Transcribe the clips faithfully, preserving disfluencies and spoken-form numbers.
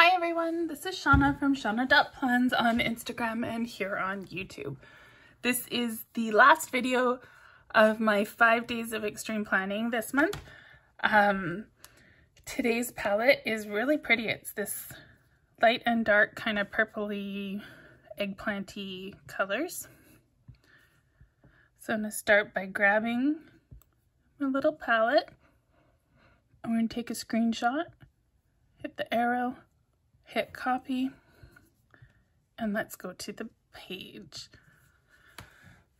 Hi everyone, this is Shauna from Shauna.plans on Instagram and here on YouTube. This is the last video of my five days of extreme planning this month. Um, today's palette is really pretty. It's this light and dark kind of purpley, eggplanty colors. So I'm going to start by grabbing my little palette. I'm going to take a screenshot, hit the arrow, hit copy, and let's go to the page.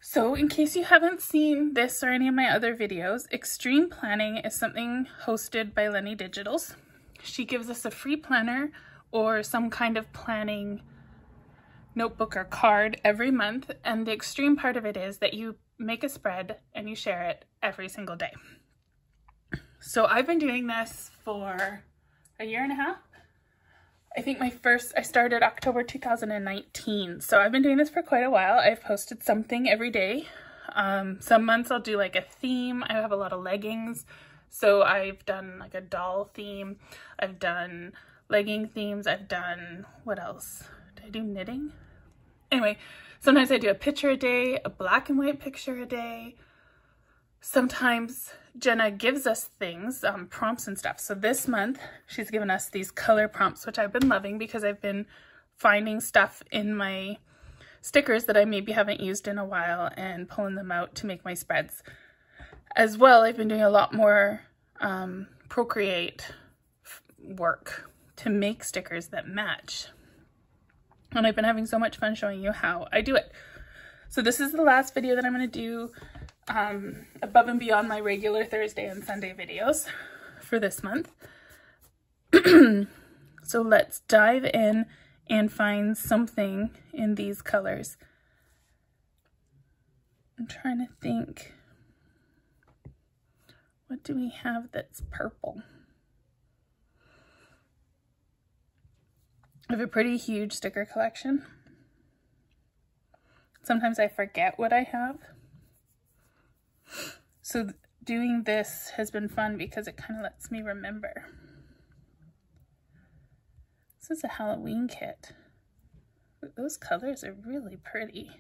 So in case you haven't seen this or any of my other videos, extreme planning is something hosted by Lenni Digitals. She gives us a free planner or some kind of planning notebook or card every month, and the extreme part of it is that you make a spread and you share it every single day. So I've been doing this for a year and a half. I think my first, I started October two thousand nineteen, so I've been doing this for quite a while. I've posted something every day. Um, some months I'll do like a theme. I have a lot of leggings, so I've done like a doll theme. I've done legging themes. I've done, what else? Did I do knitting? Anyway, sometimes I do a picture a day, a black and white picture a day. Sometimes Jenna gives us things, um, prompts and stuff. So this month she's given us these color prompts, which I've been loving because I've been finding stuff in my stickers that I maybe haven't used in a while and pulling them out to make my spreads. As well, I've been doing a lot more um, Procreate work to make stickers that match. And I've been having so much fun showing you how I do it. So this is the last video that I'm going to do Um, above and beyond my regular Thursday and Sunday videos for this month. So let's dive in and find something in these colors. I'm trying to think, what do we have that's purple? I have a pretty huge sticker collection. Sometimes I forget what I have. So doing this has been fun because it kind of lets me remember. This is a Halloween kit. Those colors are really pretty.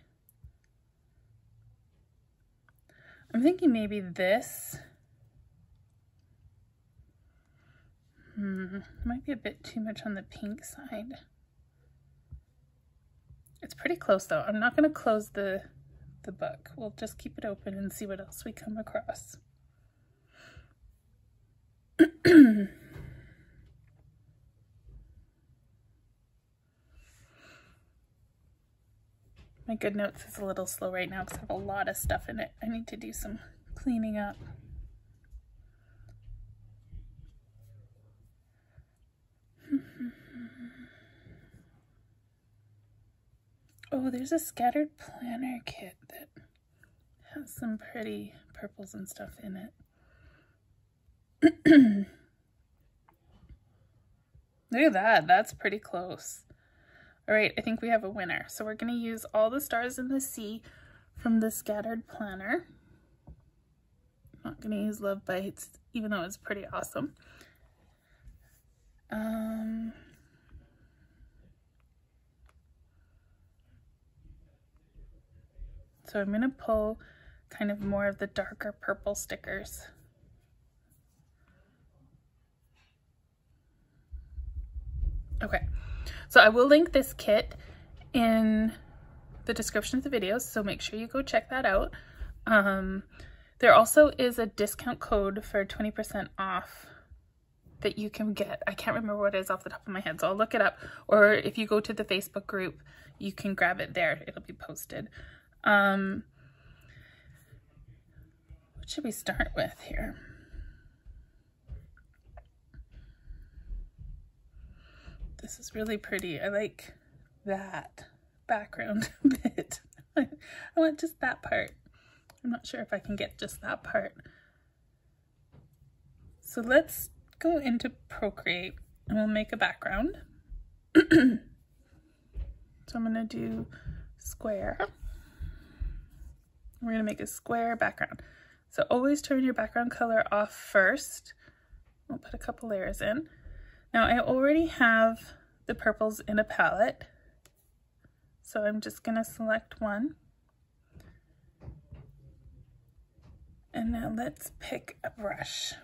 I'm thinking maybe this. Hmm, might be a bit too much on the pink side. It's pretty close though. I'm not going to close the the book. We'll just keep it open and see what else we come across. My GoodNotes is a little slow right now because I have a lot of stuff in it. I need to do some cleaning up. Oh, there's a Scattered Planner kit that has some pretty purples and stuff in it. Look at that. That's pretty close. All right, I think we have a winner. So we're going to use All The Stars in the Sea from The Scattered Planner. I'm not going to use Love Bites, even though it's pretty awesome. Um... So I'm going to pull kind of more of the darker purple stickers. Okay, so I will link this kit in the description of the video, so make sure you go check that out. Um, there also is a discount code for twenty percent off that you can get. I can't remember what it is off the top of my head, so I'll look it up. Or if you go to the Facebook group, you can grab it there. It'll be posted. Um, what should we start with here? This is really pretty. I like that background bit. I want just that part. I'm not sure if I can get just that part. So let's go into Procreate and we'll make a background. So I'm going to do square. We're going to make a square background. So always turn your background color off first. We'll put a couple layers in. Now I already have the purples in a palette. So I'm just going to select one. And now let's pick a brush.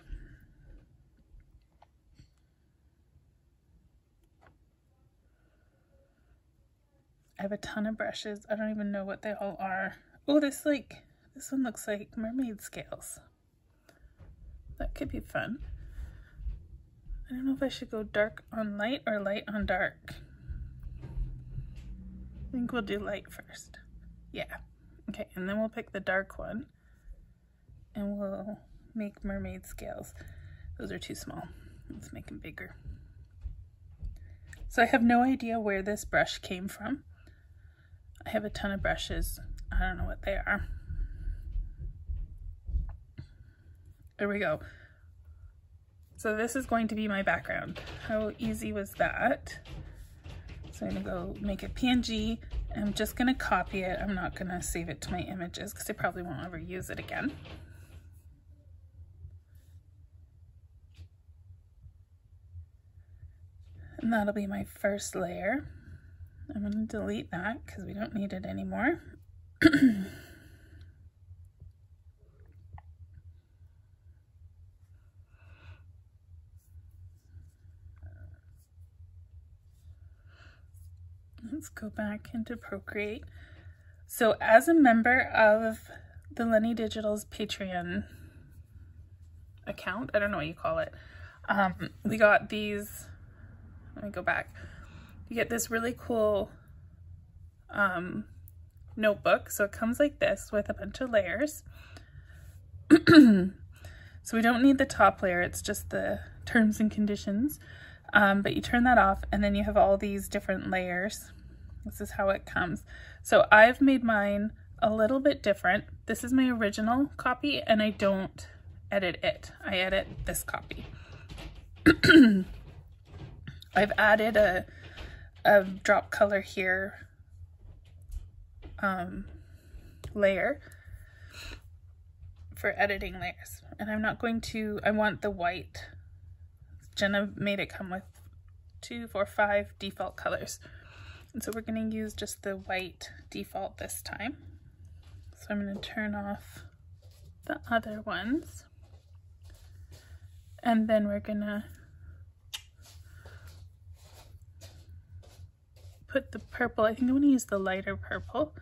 I have a ton of brushes. I don't even know what they all are. Oh, this like this one looks like mermaid scales. That could be fun. I don't know if I should go dark on light or light on dark. I think we'll do light first. Yeah. Okay, and then we'll pick the dark one. And we'll make mermaid scales. Those are too small. Let's make them bigger. So I have no idea where this brush came from. I have a ton of brushes. I don't know what they are. There we go. So this is going to be my background. How easy was that? So I'm gonna go make a P N G. I'm just gonna copy it. I'm not gonna save it to my images because I probably won't ever use it again. And that'll be my first layer. I'm gonna delete that because we don't need it anymore. Let's go back into Procreate. So as a member of the Lenni Digitals Patreon account, I don't know what you call it, um, we got these, let me go back, you get this really cool um, notebook. So it comes like this with a bunch of layers. So we don't need the top layer, it's just the terms and conditions. Um, but you turn that off and then you have all these different layers. This is how it comes. So I've made mine a little bit different. This is my original copy and I don't edit it. I edit this copy. I've added a, a drop color here um, layer for editing layers. And I'm not going to, I want the white. Jenna made it come with two, four, five default colors. And so we're gonna use just the white default this time. So I'm gonna turn off the other ones. And then we're gonna put the purple, I think I'm gonna use the lighter purple.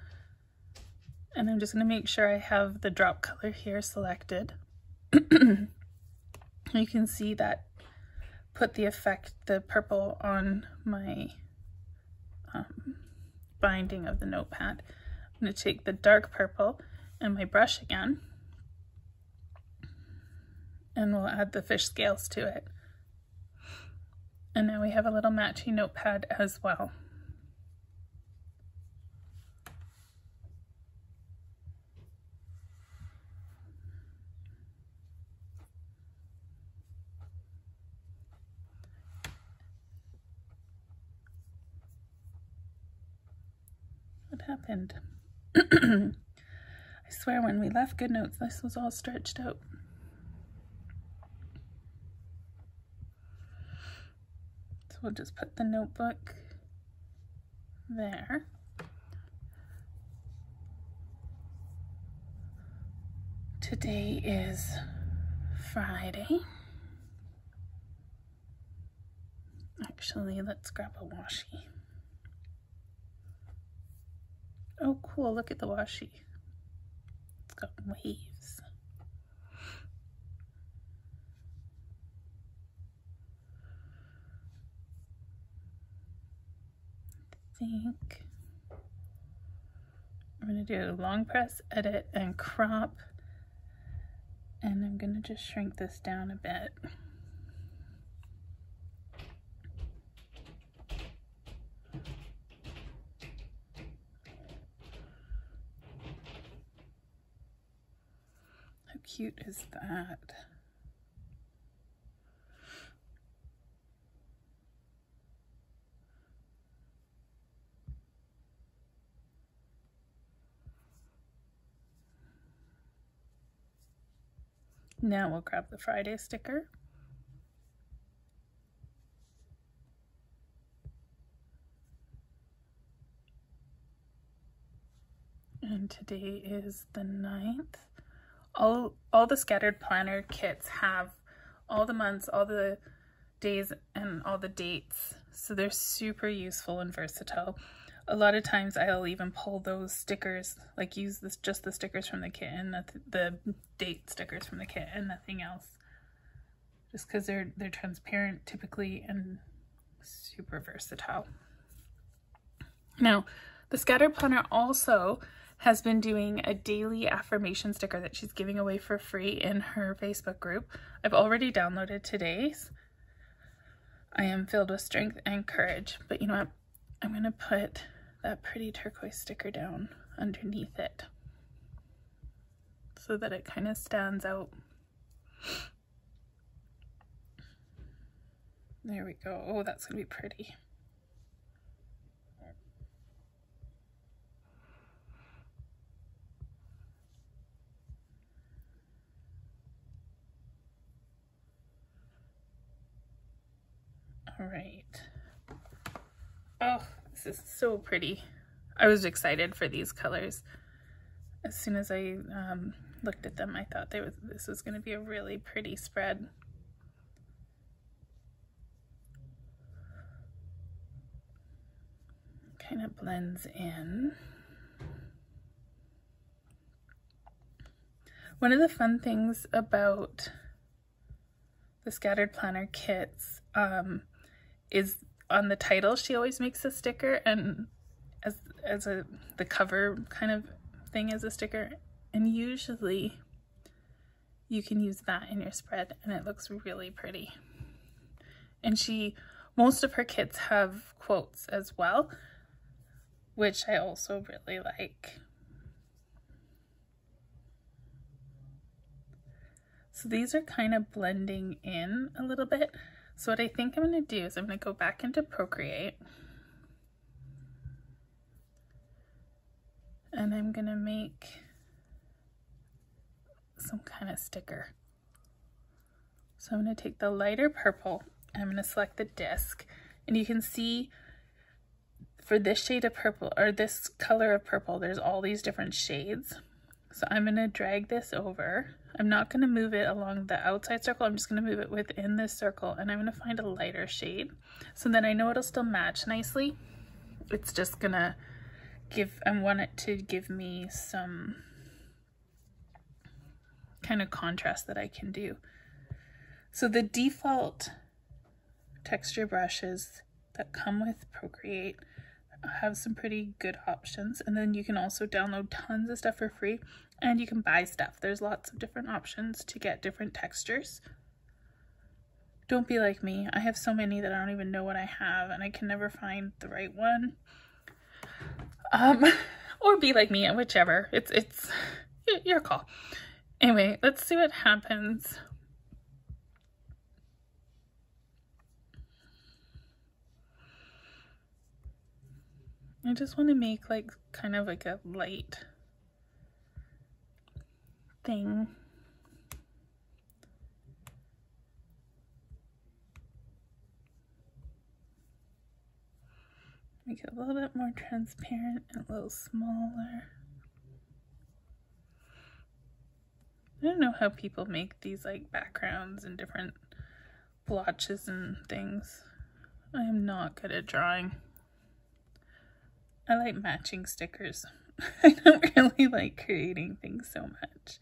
And I'm just gonna make sure I have the drop color here selected. You can see that put the effect, the purple, on my um, binding of the notepad. I'm going to take the dark purple and my brush again, and we'll add the fish scales to it. And now we have a little matchy notepad as well. Happened. I swear when we left GoodNotes, this was all stretched out. So we'll just put the notebook there. Today is Friday. Actually, let's grab a washi. Oh, cool, look at the washi. It's got waves. I think I'm gonna do a long press, edit, and crop. And I'm gonna just shrink this down a bit. Cute is that? Now we'll grab the Friday sticker. and today is the ninth. All, all the Scattered Planner kits have all the months, all the days, and all the dates, so they're super useful and versatile. A lot of times I'll even pull those stickers, like use this just the stickers from the kit and the, the date stickers from the kit and nothing else, just because they're, they're transparent typically and super versatile. Now, the Scattered Planner also has been doing a daily affirmation sticker that she's giving away for free in her Facebook group. I've already downloaded today's. I am filled with strength and courage, but you know what? I'm going to put that pretty turquoise sticker down underneath it so that it kind of stands out. There we go. Oh, that's going to be pretty. All right. Oh, this is so pretty. I was excited for these colors. As soon as I um, looked at them, I thought they was, this was going to be a really pretty spread. Kind of blends in. One of the fun things about the Scattered Planner kits um, is on the title she always makes a sticker, and as as a the cover kind of thing as a sticker, and usually you can use that in your spread and it looks really pretty. And she, most of her kits have quotes as well, which I also really like. So these are kind of blending in a little bit. So what I think I'm going to do is I'm going to go back into Procreate, and I'm going to make some kind of sticker. So I'm going to take the lighter purple and I'm going to select the disc, and you can see for this shade of purple, or this color of purple, there's all these different shades. So I'm going to drag this over. I'm not going to move it along the outside circle. I'm just going to move it within this circle, and I'm going to find a lighter shade. So then I know it'll still match nicely. It's just going to give, I want it to give me some kind of contrast that I can do. So the default texture brushes that come with Procreate have some pretty good options, and then you can also download tons of stuff for free, and you can buy stuff. There's lots of different options to get different textures. Don't be like me. I have so many that I don't even know what I have, and I can never find the right one. Um, or be like me, whichever. It's, it's your call. Anyway, let's see what happens. I just want to make like kind of like a light thing. Make it a little bit more transparent and a little smaller. I don't know how people make these like backgrounds and different blotches and things. I am not good at drawing. I like matching stickers. I don't really like creating things so much.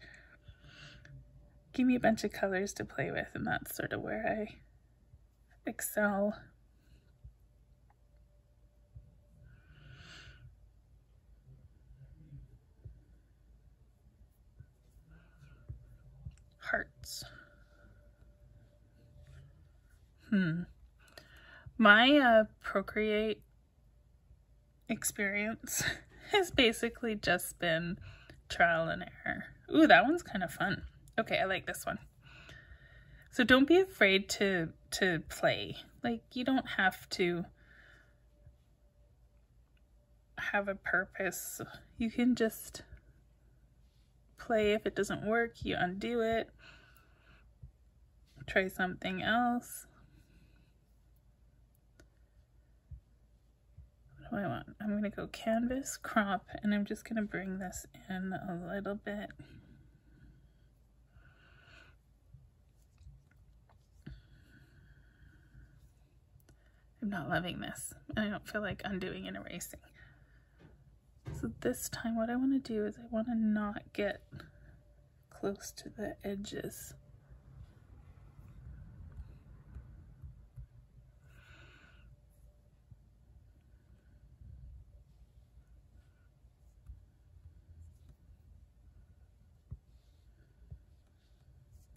Give me a bunch of colors to play with, and that's sort of where I excel. Hearts. Hmm. My uh, Procreate experience has basically just been trial and error. Ooh, that one's kind of fun. Okay, I like this one. So don't be afraid to to play. Like, you don't have to have a purpose. You can just play. If it doesn't work, you undo it. Try something else. what I want. I'm going to go canvas, crop, and I'm just going to bring this in a little bit. I'm not loving this, and I don't feel like undoing and erasing. So this time what I want to do is I want to not get close to the edges.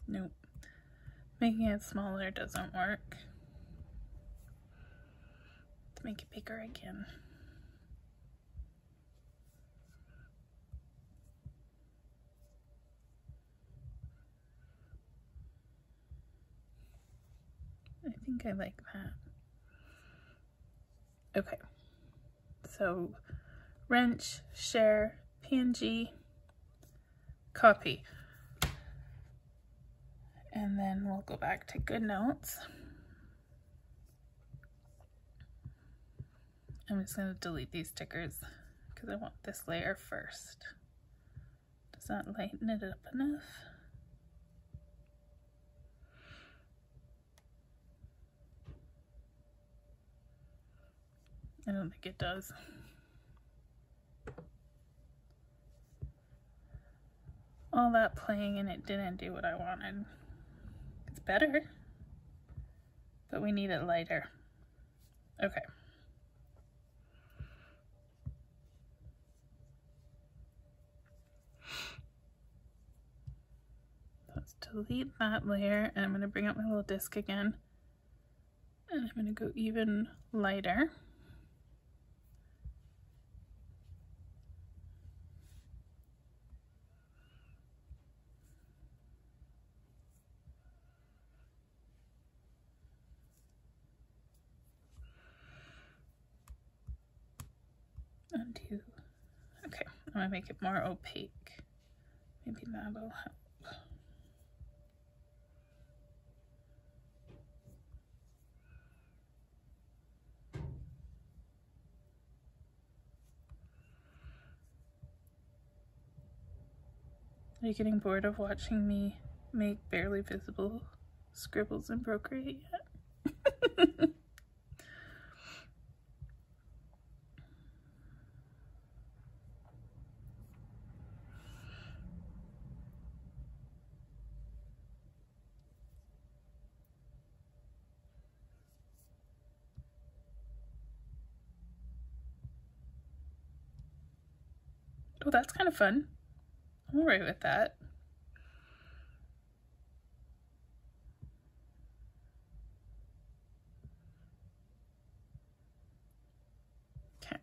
Nope. Making it smaller doesn't work. Let's make it bigger again. I think I like that. Okay, so wrench, share, P N G, copy. And then we'll go back to GoodNotes. I'm just going to delete these stickers because I want this layer first. Does that lighten it up enough? I don't think it does. All that playing and it didn't do what I wanted. It's better, but we need it lighter. Okay. Let's delete that layer, and I'm going to bring up my little disc again, and I'm going to go even lighter. Undo. Okay, I'm gonna make it more opaque. Maybe that will help. Are you getting bored of watching me make barely visible scribbles in Procreate yet? Oh, that's kind of fun. I'm all right with that. Okay.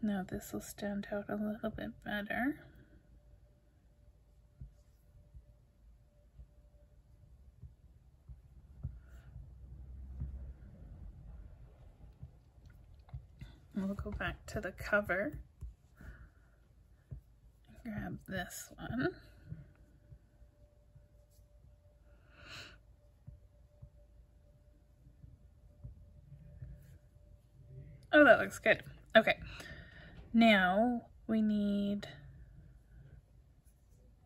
Now this will stand out a little bit better. We'll go back to the cover and grab this one. Oh, that looks good. Okay, now we need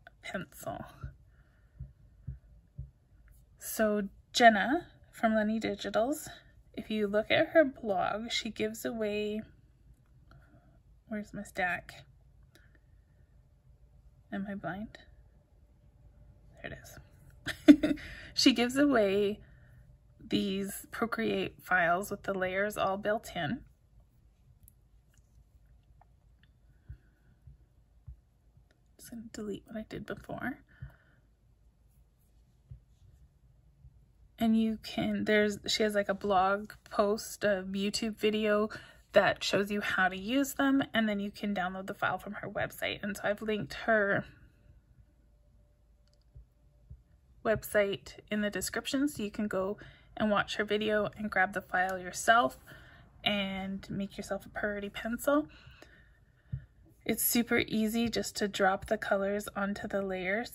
a pencil. So Jenna from Lenni Digitals, if you look at her blog, she gives away, where's my stack? Am I blind? There it is. She gives away these Procreate files with the layers all built in. I'm just gonna delete what I did before. And you can, there's, she has like a blog post, a YouTube video that shows you how to use them. And then you can download the file from her website. And so I've linked her website in the description. So you can go and watch her video and grab the file yourself and make yourself a priority pencil. It's super easy just to drop the colors onto the layers.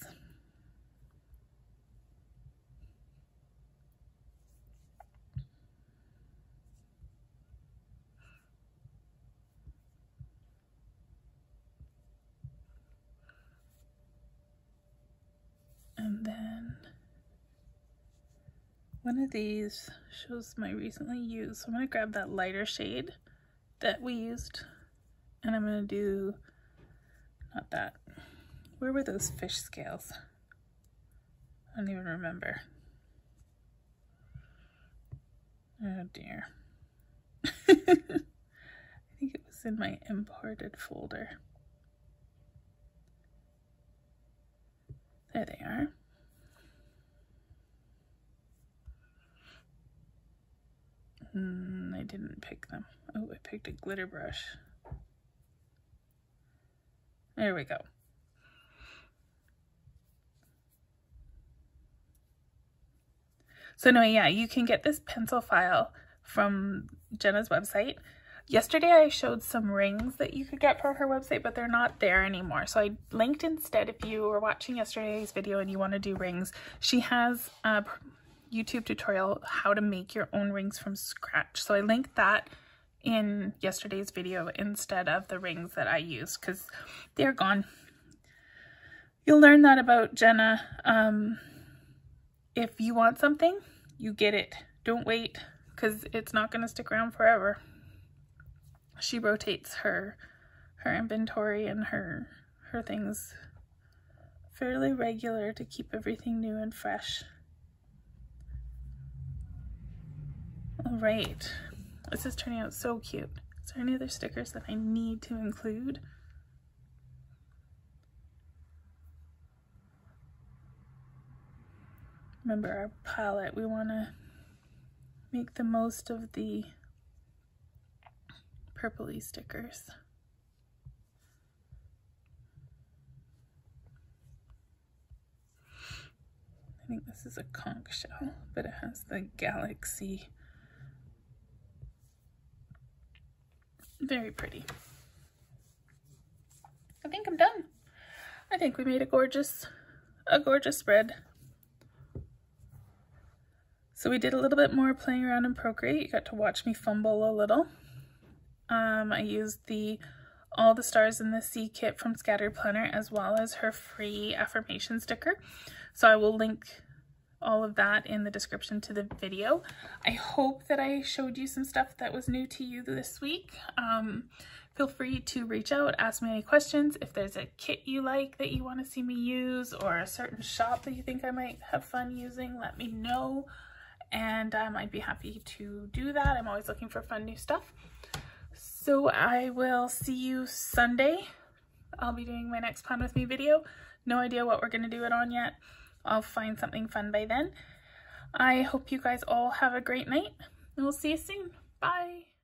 One of these shows my recently used, so I'm gonna grab that lighter shade that we used, and I'm gonna do, not that, where were those fish scales? I don't even remember. Oh dear. I think it was in my imported folder. There they are. Mm, I didn't pick them. Oh, I picked a glitter brush. There we go. So anyway, yeah, you can get this pencil file from Jenna's website. Yesterday I showed some rings that you could get from her website, but they're not there anymore. So I linked instead, if you were watching yesterday's video and you want to do rings, she has a YouTube tutorial how to make your own rings from scratch. So I linked that in yesterday's video instead of the rings that I used because they're gone. You'll learn that about Jenna. Um, If you want something, you get it. Don't wait, because it's not going to stick around forever. She rotates her her inventory and her her things fairly regular to keep everything new and fresh. All right, this is turning out so cute. Is there any other stickers that I need to include? Remember our palette, we want to make the most of the purpley stickers. I think this is a conch shell, but it has the galaxy. Very pretty. I think I'm done. I think we made a gorgeous, a gorgeous spread. So we did a little bit more playing around in Procreate. You got to watch me fumble a little. Um, I used the All The Stars in the Sea kit from Scattered Planner as well as her free affirmation sticker. So I will link all of that in the description to the video. I hope that I showed you some stuff that was new to you this week. Um, feel free to reach out, ask me any questions. If there's a kit you like that you want to see me use or a certain shop that you think I might have fun using, let me know. And um, I'd be happy to do that. I'm always looking for fun new stuff. So I will see you Sunday. I'll be doing my next Plan With Me video. No idea what we're going to do it on yet. I'll find something fun by then. I hope you guys all have a great night, and we'll see you soon. Bye!